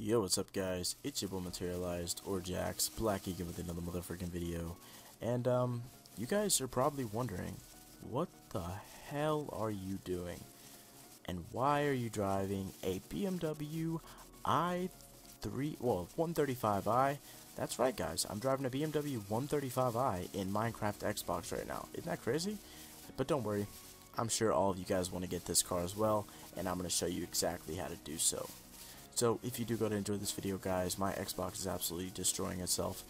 Yo, what's up guys, it's your boy Materialized, or Jax, Black Egan with another motherfucking video, and you guys are probably wondering, what the hell are you doing, and why are you driving a BMW i3, well, 135i, that's right guys, I'm driving a BMW 135i in Minecraft Xbox right now, isn't that crazy? But don't worry, I'm sure all of you guys want to get this car as well, and I'm going to show you exactly how to do so. So if you do go to enjoy this video guys, my Xbox is absolutely destroying itself,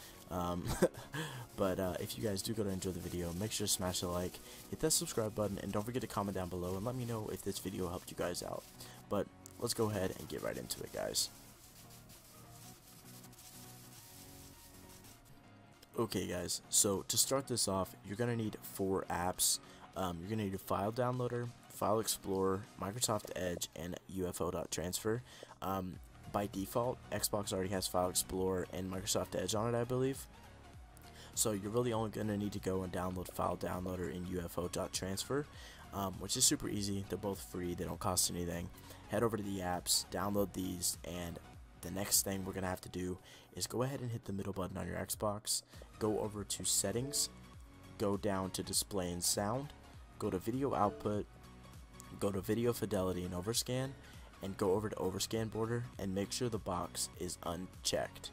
but if you guys do go to enjoy the video, make sure to smash the like, hit that subscribe button, and don't forget to comment down below and let me know if this video helped you guys out. But let's go ahead and get right into it guys. Okay guys, so to start this off, you're going to need 4 apps. You're going to need a File Downloader, File Explorer, Microsoft Edge, and UFO.transfer. By default, Xbox already has File Explorer and Microsoft Edge on it, I believe. So you're really only going to need to go and download File Downloader and UFO.transfer, which is super easy. They're both free. They don't cost anything. Head over to the apps, download these, and the next thing we're going to have to do is go ahead and hit the middle button on your Xbox, go over to Settings, go down to Display and Sound, go to Video Output, go to Video Fidelity and Overscan, and go over to Overscan Border, and make sure the box is unchecked.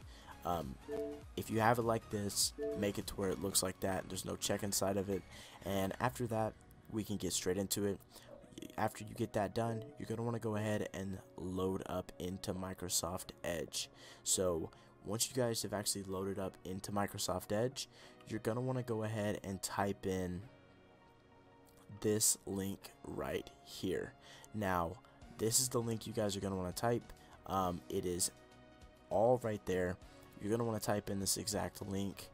If you have it like this, make it to where it looks like that, there's no check inside of it, and after that we can get straight into it. After you get that done, you're going to want to go ahead and load up into Microsoft Edge. So once you guys have actually loaded up into Microsoft Edge, you're going to want to go ahead and type in this link right here. Now this is the link you guys are going to want to type. It is all right there. You're going to want to type in this exact link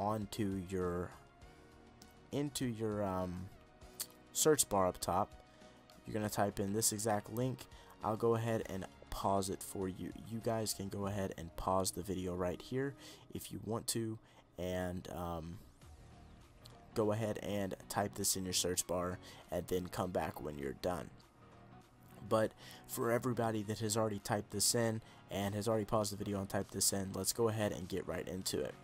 into your search bar up top. You're going to type in this exact link. I'll go ahead and pause it for you. You guys can go ahead and pause the video right here if you want to, and go ahead and type this in your search bar and then come back when you're done. But for everybody that has already typed this in and has already paused the video and typed this in, let's go ahead and get right into it.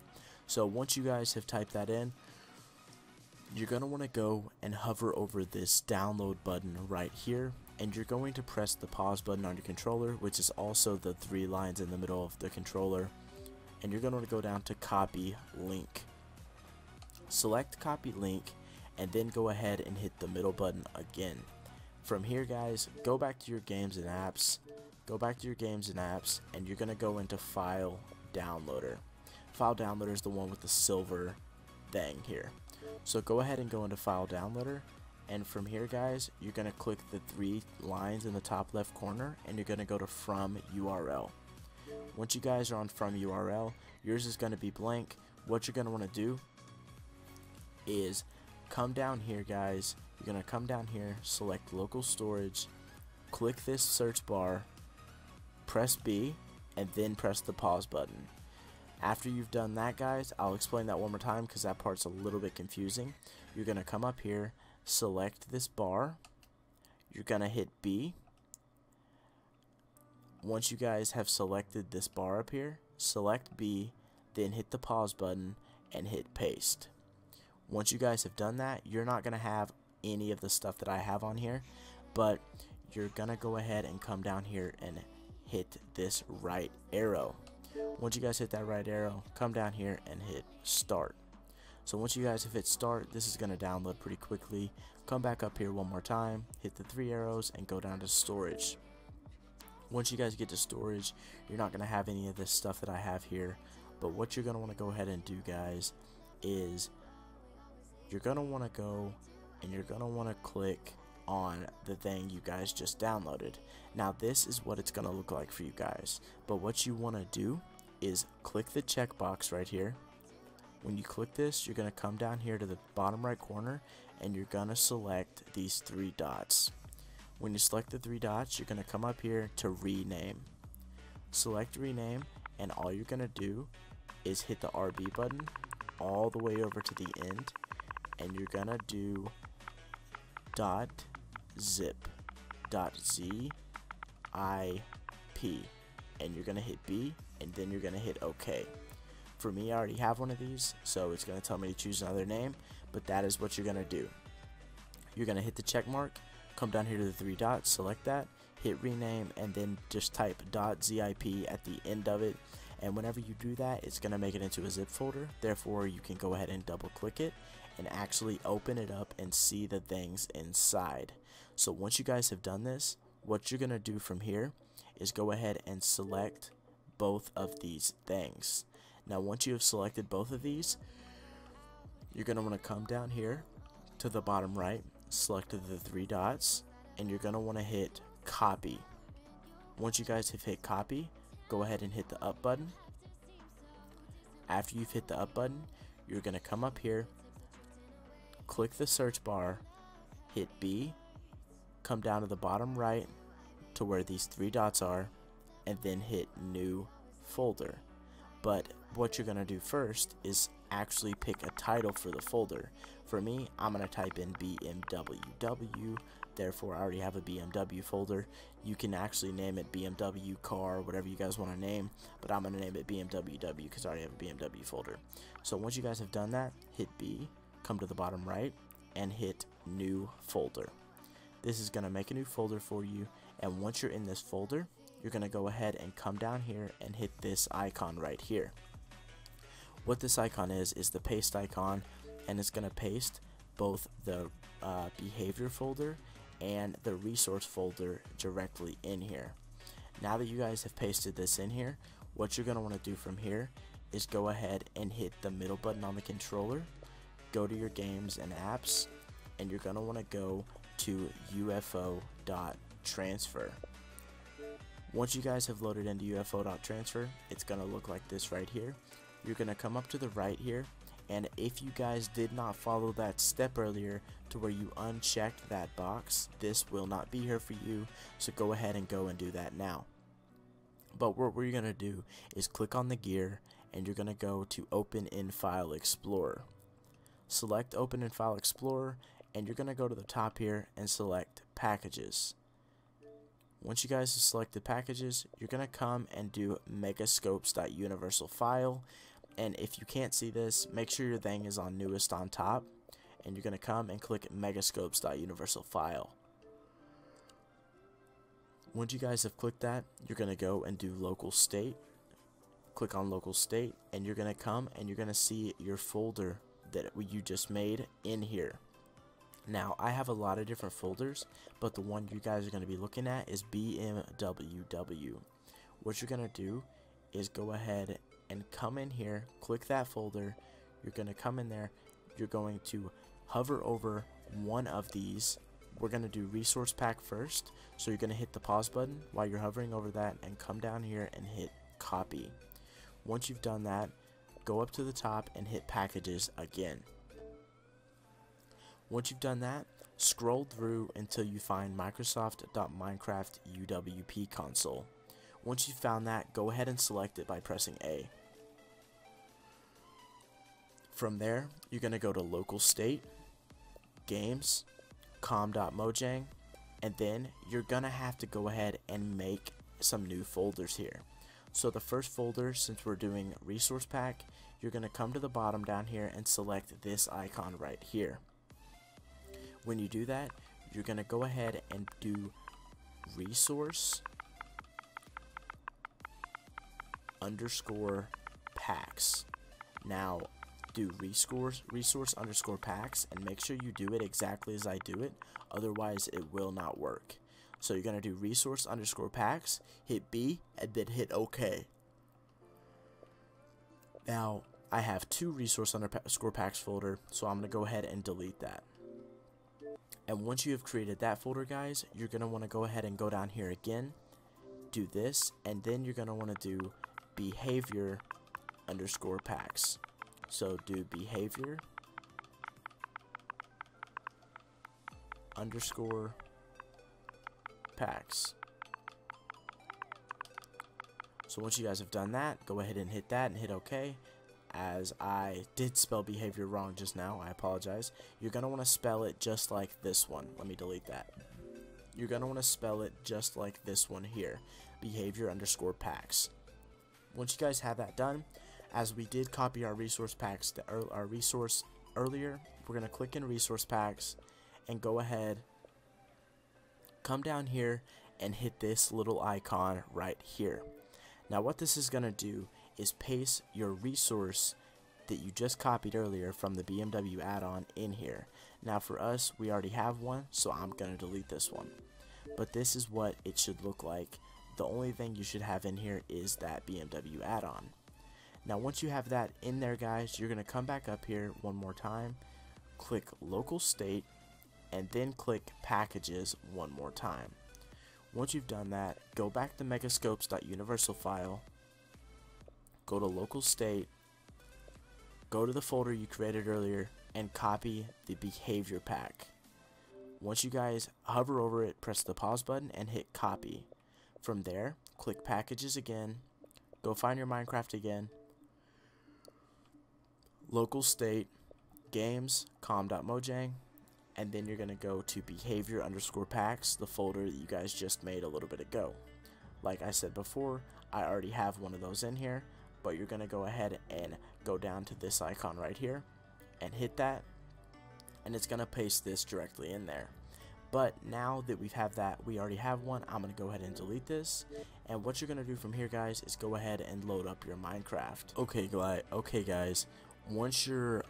So once you guys have typed that in, you're going to want to go and hover over this download button right here, and you're going to press the pause button on your controller, which is also the 3 lines in the middle of the controller, and you're going to want to go down to Copy Link. Select Copy Link, and then go ahead and hit the middle button again. From here guys, go back to your games and apps, and you're going to go into File Downloader. File Downloader is the one with the silver thing here. So go ahead and go into File Downloader, and from here guys, you're going to click the 3 lines in the top left corner, and you're going to go to From URL. Once you guys are on From URL, yours is going to be blank. What you're going to want to do is come down here guys, you're going to come down here, select local storage, click this search bar, press B, and then press the pause button. After you've done that guys, I'll explain that one more time because that part's a little bit confusing. You're going to come up here, select this bar, you're going to hit B. Once you guys have selected this bar up here, select B, then hit the pause button and hit paste. Once you guys have done that, you're not going to have any of the stuff that I have on here, but you're going to go ahead and come down here and hit this right arrow. Once you guys hit that right arrow, come down here and hit start. So once you guys have hit start, this is going to download pretty quickly. Come back up here one more time, hit the 3 arrows, and go down to storage. Once you guys get to storage, you're not going to have any of this stuff that I have here, but what you're going to want to go ahead and do guys is you're going to want to go and you're going to want to click on the thing you guys just downloaded. Now this is what it's going to look like for you guys, but what you want to do is click the checkbox right here. When you click this, you're going to come down here to the bottom right corner, and you're going to select these 3 dots. When you select the 3 dots, you're going to come up here to rename. Select rename, and all you're going to do is hit the RB button all the way over to the end, and you're going to do .zip .zip. and you're gonna hit B, and then you're gonna hit OK. For me, I already have one of these, so it's gonna tell me to choose another name, but that is what you're gonna do. You're gonna hit the check mark, come down here to the three dots, select that, hit rename, and then just type .zip at the end of it. And whenever you do that, it's gonna make it into a zip folder. Therefore, you can go ahead and double click it and actually open it up and see the things inside. So once you guys have done this, what you're gonna do from here is go ahead and select both of these things. Now once you have selected both of these, you're gonna wanna come down here to the bottom right, select the three dots, and you're gonna wanna hit copy. Once you guys have hit copy, go ahead and hit the up button. After you've hit the up button, you're gonna come up here, click the search bar, hit B, come down to the bottom right to where these three dots are, and then hit new folder. But what you're gonna do first is actually pick a title for the folder. For me, I'm gonna type in BMWW, therefore I already have a BMW folder. You can actually name it BMW car, whatever you guys want to name, but I'm gonna name it BMWW because I already have a BMW folder. So once you guys have done that, hit B, come to the bottom right, and hit new folder. This is gonna make a new folder for you, and once you're in this folder, you're gonna go ahead and come down here and hit this icon right here. What this icon is the paste icon, and it's gonna paste both the behavior folder and the resource folder directly in here. Now that you guys have pasted this in here, what you're gonna wanna do from here is go ahead and hit the middle button on the controller, go to your games and apps, and you're gonna wanna go to UFO.transfer. Once you guys have loaded into UFO.transfer, it's gonna look like this right here. You're gonna come up to the right here, and if you guys did not follow that step earlier to where you unchecked that box, this will not be here for you, so go ahead and go and do that now. But what we're gonna do is click on the gear, and you're gonna go to Open in File Explorer. Select Open in File Explorer, and you're gonna go to the top here and select Packages. Once you guys have selected packages, you're going to come and do megascopes.universal file. And if you can't see this, make sure your thing is on newest on top. And you're going to come and click megascopes.universal file. Once you guys have clicked that, you're going to go and do local state. Click on local state, and you're going to come and you're going to see your folder that you just made in here. Now, I have a lot of different folders, but the one you guys are going to be looking at is BMWW. What you're going to do is go ahead and come in here, click that folder, you're going to come in there, you're going to hover over one of these. We're going to do resource pack first, so you're going to hit the pause button while you're hovering over that and come down here and hit copy. Once you've done that, go up to the top and hit packages again. Once you've done that, scroll through until you find Microsoft.minecraft UWP console. Once you've found that, go ahead and select it by pressing A. From there, you're going to go to Local State, Games, com.mojang, and then you're going to have to go ahead and make some new folders here. So the first folder, since we're doing Resource Pack, you're going to come to the bottom down here and select this icon right here. When you do that, you're going to go ahead and do resource underscore packs. Now, do resource underscore packs and make sure you do it exactly as I do it, otherwise it will not work. So you're going to do resource underscore packs, hit B, and then hit OK. Now, I have two resource underscore packs folder, so I'm going to go ahead and delete that. And once you have created that folder, guys, you're going to want to go ahead and go down here again, do this, and then you're going to want to do behavior underscore packs. So do behavior underscore packs. So once you guys have done that, go ahead and hit that and hit OK. As I did spell behavior wrong just now, I apologize. You're going to want to spell it just like this one. Let me delete that. you're going to want to spell it just like this one here, behavior_packs. Once you guys have that done, as we did copy our resource packs, our resource earlier, we're going to click in resource packs and go ahead, come down here and hit this little icon right here. Now what this is going to do is paste your resource that you just copied earlier from the BMW add-on in here. Now for us, we already have one, so I'm going to delete this one. But this is what it should look like. The only thing you should have in here is that BMW add-on. Now once you have that in there, guys, you're going to come back up here one more time, click local state, and then click packages one more time. Once you've done that, go back to megascopes.universal file, go to local state, go to the folder you created earlier, and copy the behavior pack. Once you guys hover over it, press the pause button and hit copy. From there, click packages again, go find your Minecraft again, local state, games, com.mojang, and then you're going to go to behavior_packs, the folder that you guys just made a little bit ago. Like I said before, I already have one of those in here, but you're going to go ahead and go down to this icon right here and hit that, and it's going to paste this directly in there. But now that we have that, we already have one, I'm going to go ahead and delete this. And what you're going to do from here, guys, is go ahead and load up your Minecraft. Okay guys, once your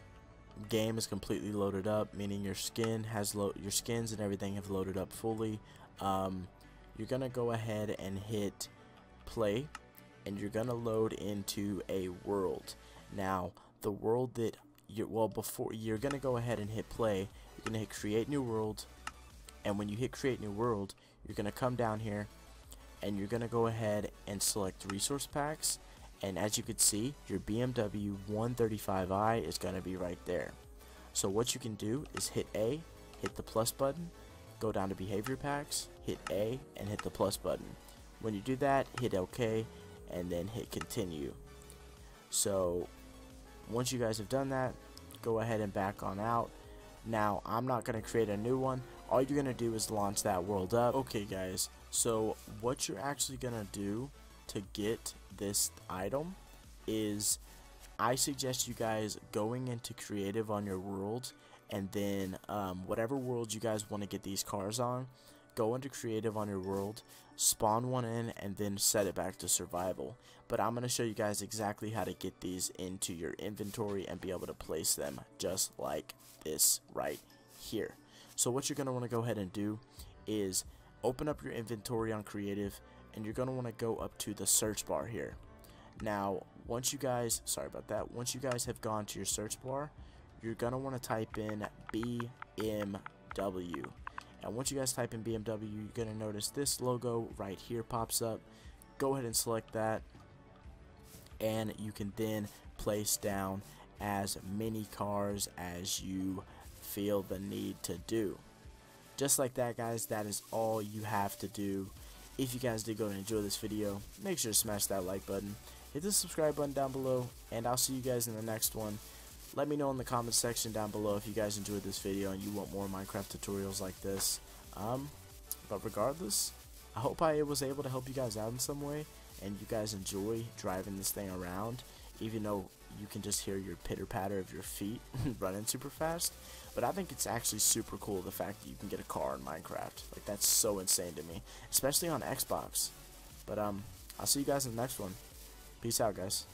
game is completely loaded up, meaning your skin has your skins and everything have loaded up fully, you're gonna go ahead and hit play, and you're gonna load into a world. Now the world that you're gonna go ahead and hit play, you're gonna hit create new world, and when you hit create new world, you're gonna come down here and you're gonna go ahead and select resource packs. And as you can see, your BMW 135i is going to be right there. So what you can do is hit A, hit the plus button, go down to behavior packs, hit A, and hit the plus button. When you do that, hit OK, and then hit continue. So once you guys have done that, go ahead and back on out. Now I'm not going to create a new one. All you're going to do is launch that world up. Okay guys, so what you're actually going to do to get this item is, I suggest you guys going into creative on your world, and then whatever world you guys want to get these cars on, go into creative on your world, spawn one in, and then set it back to survival. But I'm going to show you guys exactly how to get these into your inventory and be able to place them just like this right here. So what you're going to want to go ahead and do is open up your inventory on creative, and you're going to want to go up to the search bar here. Now once you guys, sorry about that, once you guys have gone to your search bar, you're going to want to type in BMW, and once you guys type in BMW, you're going to notice this logo right here pops up. Go ahead and select that, and you can then place down as many cars as you feel the need to do. Just like that, guys, that is all you have to do. If you guys did go and enjoy this video, make sure to smash that like button, hit the subscribe button down below, and I'll see you guys in the next one. Let me know in the comments section down below if you guys enjoyed this video and you want more Minecraft tutorials like this. But regardless, I hope I was able to help you guys out in some way, and you guys enjoy driving this thing around, even though you can just hear your pitter-patter of your feet running super fast. But I think it's actually super cool, the fact that you can get a car in Minecraft. Like, that's so insane to me, especially on Xbox. But I'll see you guys in the next one. Peace out, guys.